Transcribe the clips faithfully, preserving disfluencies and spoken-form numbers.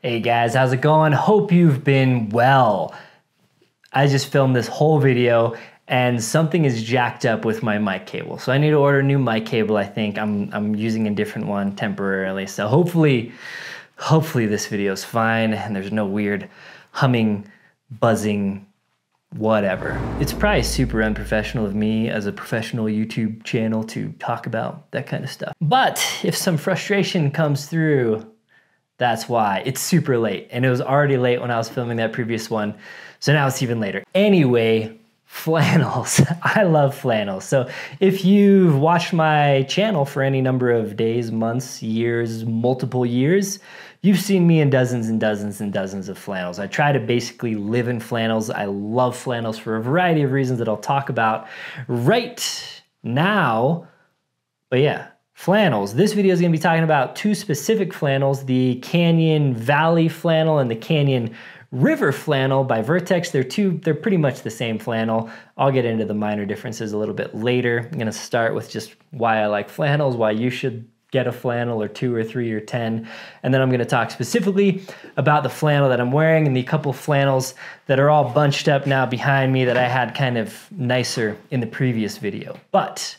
Hey guys, how's it going? Hope you've been well. I just filmed this whole video and something is jacked up with my mic cable. So I need to order a new mic cable, I think. I'm, I'm using a different one temporarily. So hopefully, hopefully this video is fine and there's no weird humming, buzzing, whatever. It's probably super unprofessional of me as a professional YouTube channel to talk about that kind of stuff. But if some frustration comes through, that's why. It's super late, and it was already late when I was filming that previous one, so now it's even later. Anyway, flannels. I love flannels. So if you've watched my channel for any number of days, months, years, multiple years, you've seen me in dozens and dozens and dozens of flannels. I try to basically live in flannels. I love flannels for a variety of reasons that I'll talk about right now, but yeah. Flannels. This video is going to be talking about two specific flannels, the Canyon Valley flannel and the Canyon River flannel by Vertx. They're two, they're pretty much the same flannel. I'll get into the minor differences a little bit later. I'm going to start with just why I like flannels, why you should get a flannel or two or three or ten. And then I'm going to talk specifically about the flannel that I'm wearing and the couple flannels that are all bunched up now behind me that I had kind of nicer in the previous video. But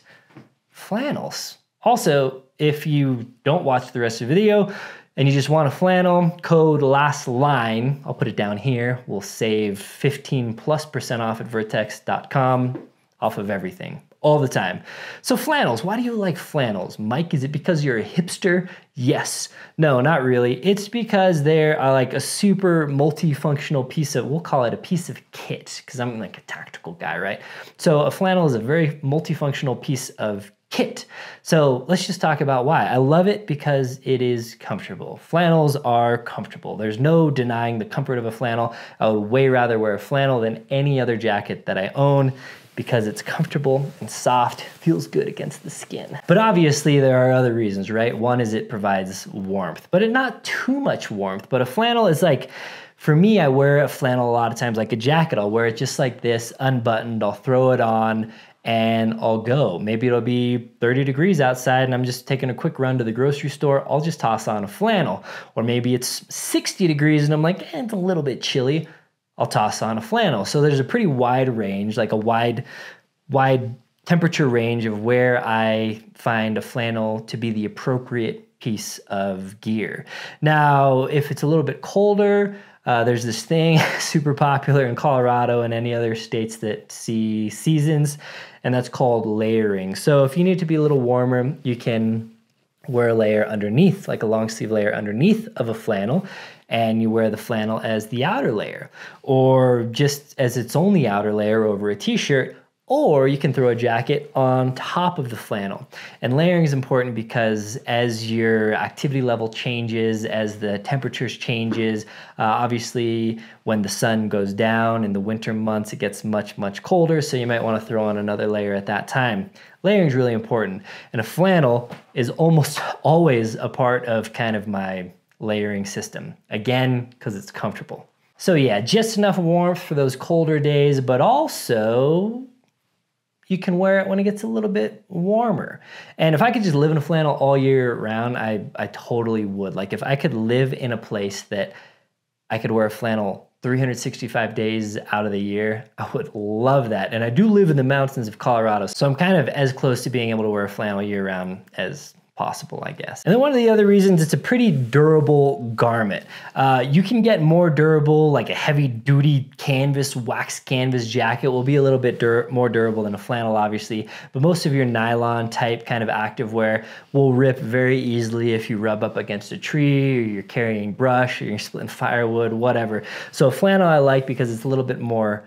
flannels. Also, if you don't watch the rest of the video and you just want a flannel, code LASTLINE, I'll put it down here, will save fifteen plus percent off at vertx dot com off of everything, all the time. So flannels, why do you like flannels? Mike, is it because you're a hipster? Yes. No, not really. It's because they're uh, like a super multifunctional piece of, we'll call it a piece of kit, because I'm like a tactical guy, right? So a flannel is a very multifunctional piece of kit. So let's just talk about why. I love it because it is comfortable. Flannels are comfortable. There's no denying the comfort of a flannel. I would way rather wear a flannel than any other jacket that I own because it's comfortable and soft, feels good against the skin. But obviously there are other reasons, right? One is it provides warmth, but it not too much warmth, but a flannel is like, for me, I wear a flannel a lot of times like a jacket. I'll wear it just like this, unbuttoned, I'll throw it on, and I'll go. Maybe it'll be thirty degrees outside and I'm just taking a quick run to the grocery store. I'll just toss on a flannel. Or maybe it's sixty degrees and I'm like, eh, it's a little bit chilly. I'll toss on a flannel. So there's a pretty wide range, like a wide, wide temperature range of where I find a flannel to be the appropriate piece of gear. Now, if it's a little bit colder, Uh, there's this thing super popular in Colorado and any other states that see seasons, and that's called layering. So if you need to be a little warmer, you can wear a layer underneath, like a long sleeve layer underneath of a flannel, and you wear the flannel as the outer layer, or just as its only outer layer over a t-shirt, or you can throw a jacket on top of the flannel. And layering is important because as your activity level changes, as the temperatures changes, uh, obviously when the sun goes down in the winter months, it gets much, much colder. So you might wanna throw on another layer at that time. Layering is really important. And a flannel is almost always a part of kind of my layering system. Again, because it's comfortable. So yeah, just enough warmth for those colder days, but also, you can wear it when it gets a little bit warmer. And if I could just live in a flannel all year round, I, I totally would. Like if I could live in a place that I could wear a flannel three hundred sixty-five days out of the year, I would love that. And I do live in the mountains of Colorado, so I'm kind of as close to being able to wear a flannel year round as possible, I guess. And then one of the other reasons, it's a pretty durable garment. Uh, you can get more durable, like a heavy duty canvas, wax canvas jacket will be a little bit dur more durable than a flannel, obviously, but most of your nylon type kind of activewear will rip very easily if you rub up against a tree or you're carrying brush or you're splitting firewood, whatever. So a flannel I like because it's a little bit more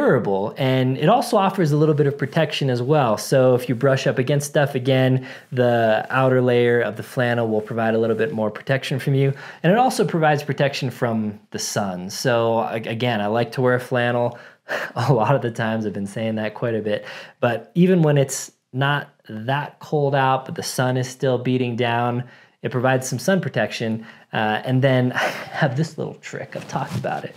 durable, and it also offers a little bit of protection as well. So if you brush up against stuff again, the outer layer of the flannel will provide a little bit more protection from you. And it also provides protection from the sun. So again, I like to wear a flannel. A lot of the times I've been saying that quite a bit, but even when it's not that cold out, but the sun is still beating down, it provides some sun protection. Uh, and then I have this little trick, I've talked about it.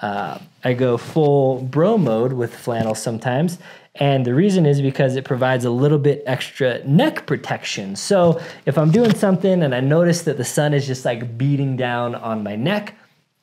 Uh, I go full bro mode with flannel sometimes, and the reason is because it provides a little bit extra neck protection. So if I'm doing something and I notice that the sun is just like beating down on my neck,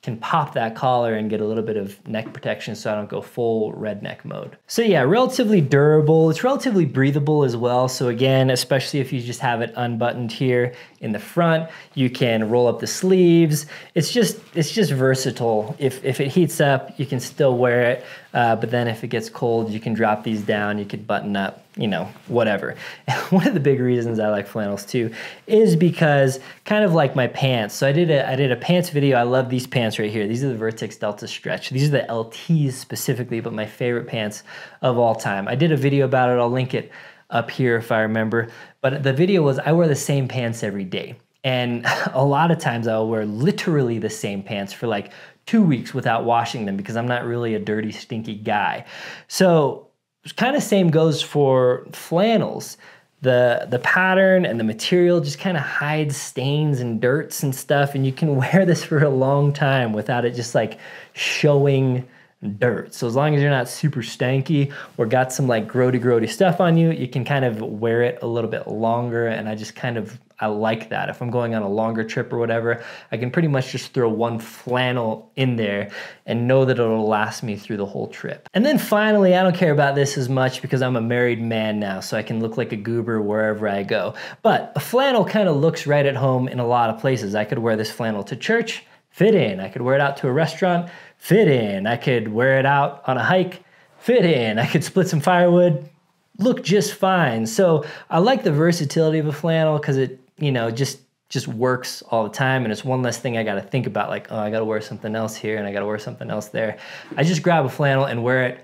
can pop that collar and get a little bit of neck protection so I don't go full redneck mode. So yeah, relatively durable. It's relatively breathable as well. So again, especially if you just have it unbuttoned here in the front, you can roll up the sleeves. It's just it's just versatile. If, if it heats up, you can still wear it. Uh, but then if it gets cold, you can drop these down, you could button up, you know, whatever. And one of the big reasons I like flannels too is because kind of like my pants. So I did a, I did a pants video. I love these pants right here. These are the Vertx Delta Stretch. These are the L Ts specifically, but my favorite pants of all time. I did a video about it. I'll link it up here if I remember. But the video was I wear the same pants every day. And a lot of times I'll wear literally the same pants for like two weeks without washing them because I'm not really a dirty, stinky guy. So kind of same goes for flannels. The, the pattern and the material just kind of hides stains and dirts and stuff, and you can wear this for a long time without it just like showing dirt. So as long as you're not super stanky or got some like grody grody stuff on you, you can kind of wear it a little bit longer. And I just kind of, I like that. If I'm going on a longer trip or whatever, I can pretty much just throw one flannel in there and know that it'll last me through the whole trip. And then finally, I don't care about this as much because I'm a married man now, so I can look like a goober wherever I go. But a flannel kind of looks right at home in a lot of places. I could wear this flannel to church, fit in. I could wear it out to a restaurant, fit in. I could wear it out on a hike, fit in. I could split some firewood, look just fine. So I like the versatility of a flannel because it, you know, just just works all the time, and it's one less thing I gotta think about, like, oh, I gotta wear something else here and I gotta wear something else there. I just grab a flannel and wear it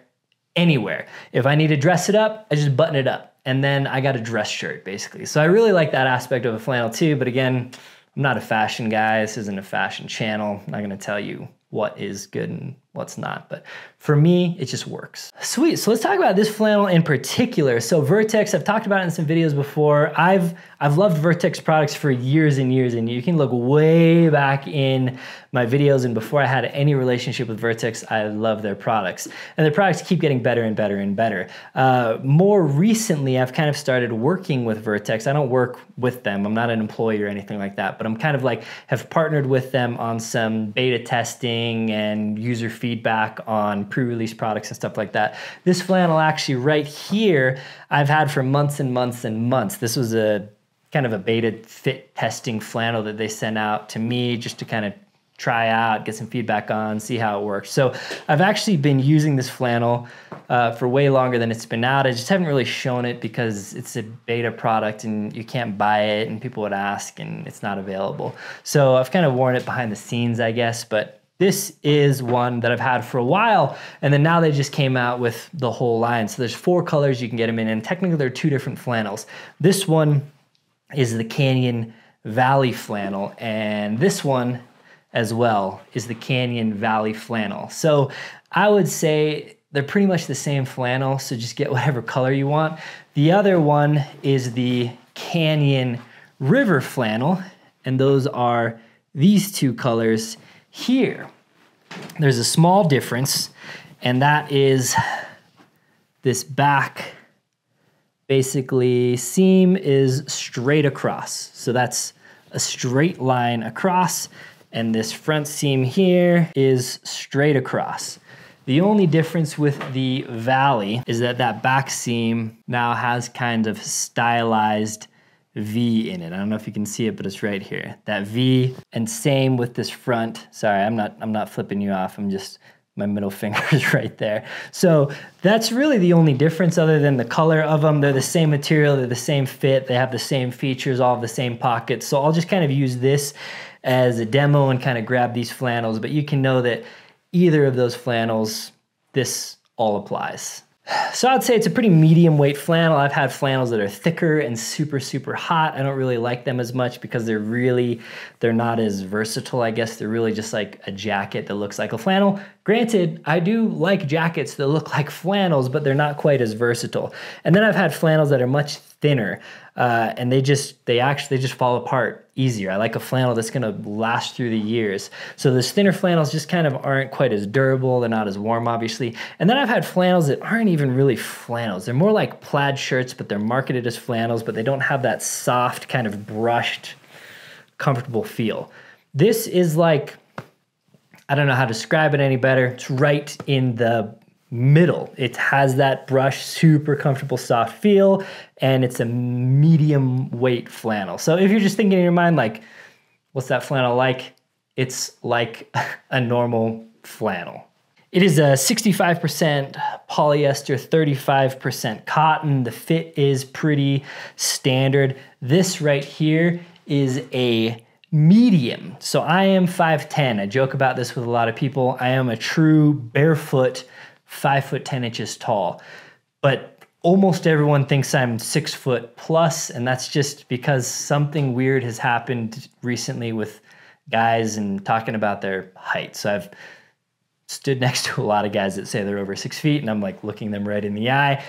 anywhere. If I need to dress it up, I just button it up, and then I got a dress shirt basically. So I really like that aspect of a flannel too, but again, I'm not a fashion guy. This isn't a fashion channel. I'm not gonna tell you what is good and what's not, but for me, it just works. Sweet, so let's talk about this flannel in particular. So Vertx, I've talked about it in some videos before. I've I've loved Vertx products for years and years, and you can look way back in my videos and before I had any relationship with Vertx, I love their products. And their products keep getting better and better and better. Uh, more recently, I've kind of started working with Vertx. I don't work with them. I'm not an employee or anything like that, but I'm kind of like, have partnered with them on some beta testing and user feedback feedback on pre-release products and stuff like that. This flannel actually right here, I've had for months and months and months. This was a kind of a beta fit testing flannel that they sent out to me just to kind of try out, get some feedback on, see how it works. So I've actually been using this flannel uh, for way longer than it's been out. I just haven't really shown it because it's a beta product and you can't buy it and people would ask and it's not available. So I've kind of worn it behind the scenes, I guess, but this is one that I've had for a while, and then now they just came out with the whole line. So there's four colors you can get them in, and technically there are two different flannels. This one is the Canyon Valley flannel, and this one as well is the Canyon Valley flannel. So I would say they're pretty much the same flannel, so just get whatever color you want. The other one is the Canyon River flannel, and those are these two colors here. There's a small difference, and that is this back basically seam is straight across. So that's a straight line across, and this front seam here is straight across. The only difference with the Valley is that that back seam now has kind of stylized V in it. I don't know if you can see it, but it's right here, that V, and same with this front. Sorry, I'm not, I'm not flipping you off. I'm just, my middle finger is right there. So that's really the only difference other than the color of them. They're the same material, they're the same fit, they have the same features, all the same pockets. So I'll just kind of use this as a demo and kind of grab these flannels, but you can know that either of those flannels, this all applies. So I'd say it's a pretty medium weight flannel. I've had flannels that are thicker and super, super hot. I don't really like them as much because they're really, they're not as versatile, I guess. They're really just like a jacket that looks like a flannel. Granted, I do like jackets that look like flannels, but they're not quite as versatile. And then I've had flannels that are much thinner, uh, and they just they actually they just fall apart easier. I like a flannel that's gonna last through the years. So those thinner flannels just kind of aren't quite as durable. They're not as warm, obviously. And then I've had flannels that aren't even really flannels. They're more like plaid shirts, but they're marketed as flannels, but they don't have that soft kind of brushed, comfortable feel. This is like, I don't know how to describe it any better. It's right in the middle. It has that brush, super comfortable, soft feel, and it's a medium weight flannel. So if you're just thinking in your mind, like, what's that flannel like? It's like a normal flannel. It is a sixty-five percent polyester, thirty-five percent cotton. The fit is pretty standard. This right here is a medium. So I am five ten. I joke about this with a lot of people. I am a true barefoot, five foot ten inches tall, but almost everyone thinks I'm six foot plus, and that's just because something weird has happened recently with guys and talking about their height. So I've stood next to a lot of guys that say they're over six feet, and I'm like looking them right in the eye.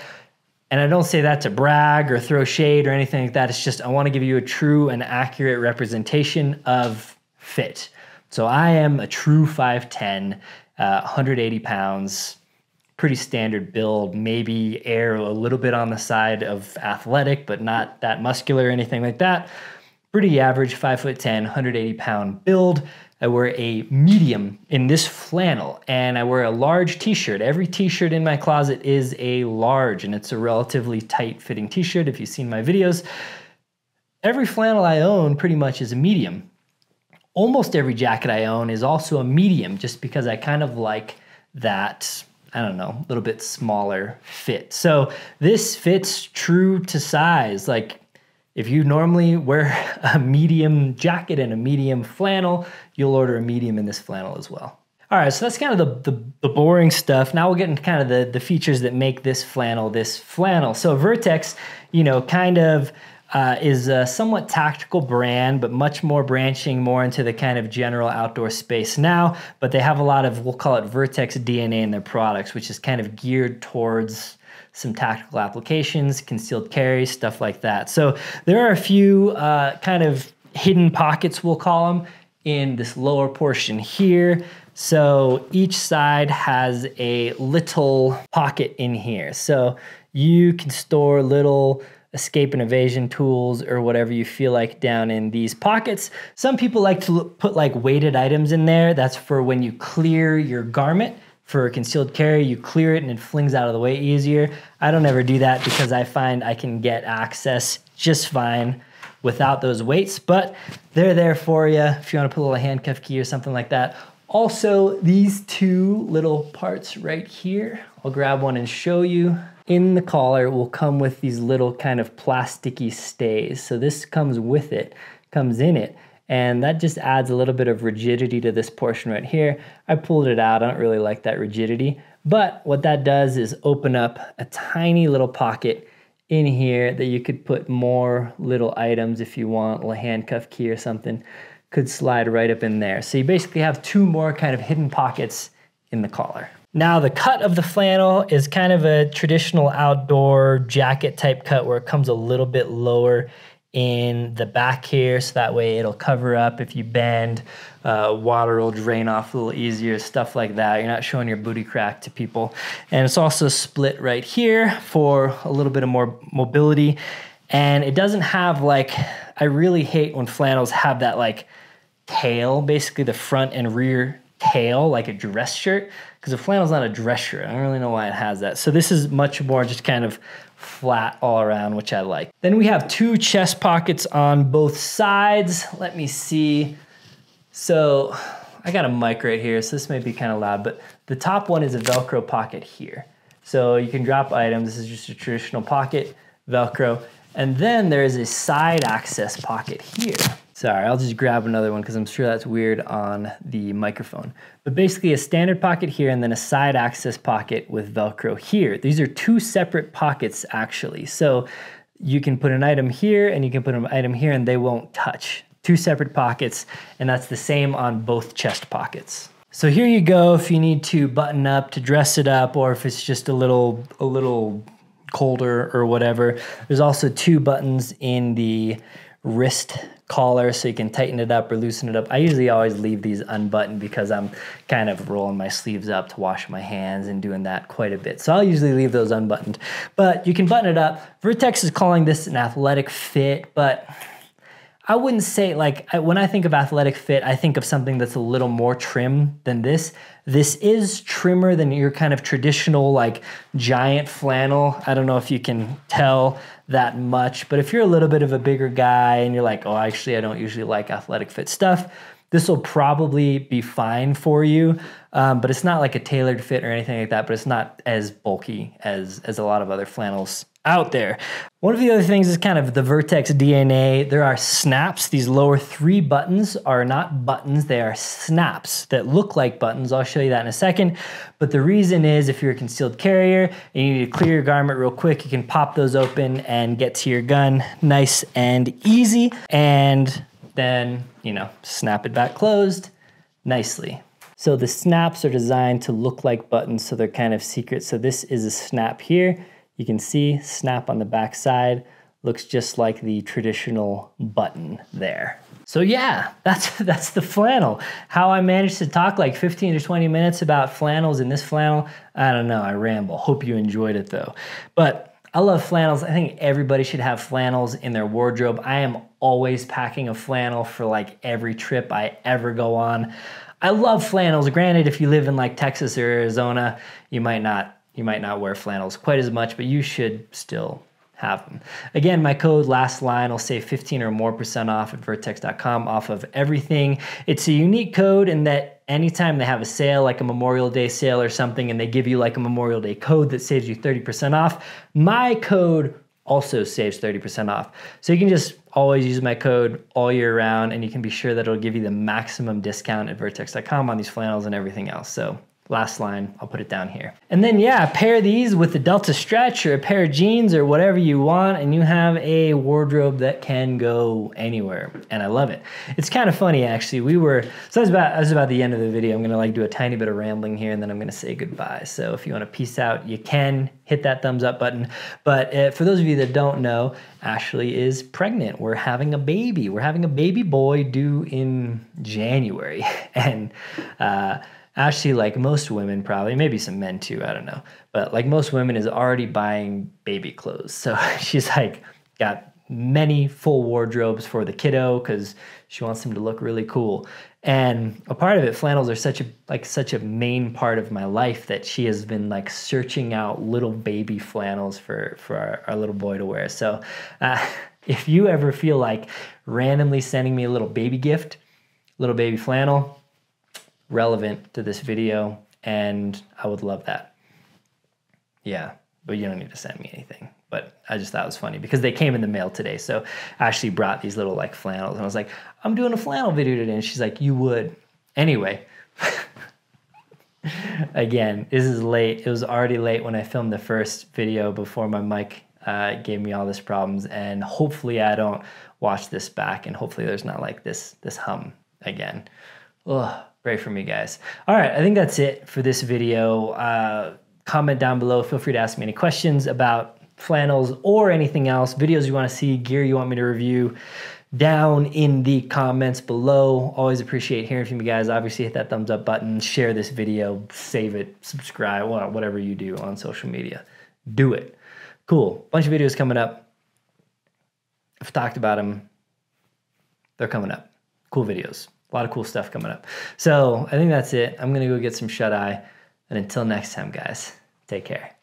And I don't say that to brag or throw shade or anything like that. It's just, I want to give you a true and accurate representation of fit. So I am a true five ten, uh, one hundred eighty pounds, pretty standard build, maybe air a little bit on the side of athletic, but not that muscular or anything like that. Pretty average five foot ten, one hundred eighty pound build. I wear a medium in this flannel, and I wear a large t-shirt. Every t-shirt in my closet is a large, and it's a relatively tight fitting t-shirt if you've seen my videos. Every flannel I own pretty much is a medium. Almost every jacket I own is also a medium, just because I kind of like that, I don't know, a little bit smaller fit. So this fits true to size. Like, if you normally wear a medium jacket and a medium flannel, you'll order a medium in this flannel as well. All right, so that's kind of the, the, the boring stuff. Now we'll get into kind of the, the features that make this flannel this flannel. So Vertx, you know, kind of uh, is a somewhat tactical brand, but much more branching more into the kind of general outdoor space now. But they have a lot of, we'll call it Vertx D N A in their products, which is kind of geared towards some tactical applications, concealed carry, stuff like that. So there are a few uh, kind of hidden pockets, we'll call them, in this lower portion here. So each side has a little pocket in here. So you can store little escape and evasion tools or whatever you feel like down in these pockets. Some people like to look, put like weighted items in there. That's for when you clear your garment. For concealed carry, you clear it and it flings out of the way easier. I don't ever do that because I find I can get access just fine without those weights, but they're there for you if you want to put a little handcuff key or something like that. Also, these two little parts right here, I'll grab one and show you. In the collar will come with these little kind of plasticky stays. So this comes with it, comes in it. And that just adds a little bit of rigidity to this portion right here. I pulled it out, I don't really like that rigidity, but what that does is open up a tiny little pocket in here that you could put more little items if you want, a little handcuff key or something, could slide right up in there. So you basically have two more kind of hidden pockets in the collar. Now the cut of the flannel is kind of a traditional outdoor jacket type cut where it comes a little bit lower in the back here, so that way it'll cover up if you bend, uh, water will drain off a little easier, stuff like that. You're not showing your booty crack to people. And it's also split right here for a little bit of more mobility. And it doesn't have like, I really hate when flannels have that like tail, basically the front and rear tail, like a dress shirt, because a flannel's not a dress shirt. I don't really know why it has that. So this is much more just kind of flat all around, which I like. Then we have two chest pockets on both sides. Let me see. So I got a mic right here, so this may be kind of loud, but the top one is a Velcro pocket here. So you can drop items. This is just a traditional pocket, Velcro. And then there is a side access pocket here. Sorry, I'll just grab another one because I'm sure that's weird on the microphone. But basically a standard pocket here and then a side access pocket with Velcro here. These are two separate pockets actually. So you can put an item here and you can put an item here and they won't touch. Two separate pockets, and that's the same on both chest pockets. So here you go if you need to button up to dress it up, or if it's just a little, a little colder or whatever. There's also two buttons in the wrist collar, so you can tighten it up or loosen it up. I usually always leave these unbuttoned because I'm kind of rolling my sleeves up to wash my hands and doing that quite a bit. So I'll usually leave those unbuttoned, but you can button it up. Vertx is calling this an athletic fit, but I wouldn't say, like, I, when I think of athletic fit, I think of something that's a little more trim than this. This is trimmer than your kind of traditional, like, giant flannel. I don't know if you can tell that much, but if you're a little bit of a bigger guy and you're like, oh, actually, I don't usually like athletic fit stuff, this will probably be fine for you. Um, but it's not like a tailored fit or anything like that, but it's not as bulky as, as a lot of other flannels out there. One of the other things is kind of the Vertx D N A. There are snaps. These lower three buttons are not buttons, they are snaps that look like buttons. I'll show you that in a second. But the reason is if you're a concealed carrier and you need to clear your garment real quick, you can pop those open and get to your gun nice and easy. And then, you know, snap it back closed nicely. So the snaps are designed to look like buttons, so they're kind of secret. So this is a snap here. You can see snap on the back side, looks just like the traditional button there. So yeah, that's that's the flannel. How I managed to talk like fifteen to twenty minutes about flannels in this flannel, I don't know, I ramble. Hope you enjoyed it though. But I love flannels. I think everybody should have flannels in their wardrobe. I am always packing a flannel for like every trip I ever go on. I love flannels. Granted, if you live in like Texas or Arizona, you might not You might not wear flannels quite as much, but you should still have them. Again, my code LASTLINE will save fifteen or more percent off at vertx dot com off of everything. It's a unique code in that anytime they have a sale, like a Memorial Day sale or something, and they give you like a Memorial Day code that saves you thirty percent off, my code also saves thirty percent off. So you can just always use my code all year round, and you can be sure that it'll give you the maximum discount at vertx dot com on these flannels and everything else. So LASTLINE, I'll put it down here. And then yeah, pair these with the Delta Stretch or a pair of jeans or whatever you want, and you have a wardrobe that can go anywhere, and I love it. It's kind of funny actually, we were, so that's about, that's about the end of the video. I'm gonna like do a tiny bit of rambling here and then I'm gonna say goodbye. So if you wanna peace out, you can hit that thumbs up button. But uh, for those of you that don't know, Ashley is pregnant. We're having a baby. We're having a baby boy due in January. And uh, Ashley, like most women probably, maybe some men too, I don't know, but like most women is already buying baby clothes. So she's like got many full wardrobes for the kiddo because she wants him to look really cool. And a part of it, flannels are such a like such a main part of my life that she has been like searching out little baby flannels for, for our, our little boy to wear. So uh, if you ever feel like randomly sending me a little baby gift, little baby flannel, relevant to this video, and I would love that. Yeah, but you don't need to send me anything. But I just thought it was funny because they came in the mail today. So Ashley brought these little like flannels and I was like, I'm doing a flannel video today. And she's like, you would. Anyway, again, this is late. It was already late when I filmed the first video before my mic uh, gave me all these problems. And hopefully I don't watch this back and hopefully there's not like this, this hum again. Ugh. Pray for me, guys. All right, I think that's it for this video. Uh, comment down below. Feel free to ask me any questions about flannels or anything else, videos you want to see, gear you want me to review, down in the comments below. Always appreciate hearing from you guys. Obviously, hit that thumbs up button, share this video, save it, subscribe, whatever you do on social media. Do it. Cool. Bunch of videos coming up. I've talked about them. They're coming up. Cool videos. A lot of cool stuff coming up. So I think that's it. I'm gonna go get some shut-eye. And until next time, guys, take care.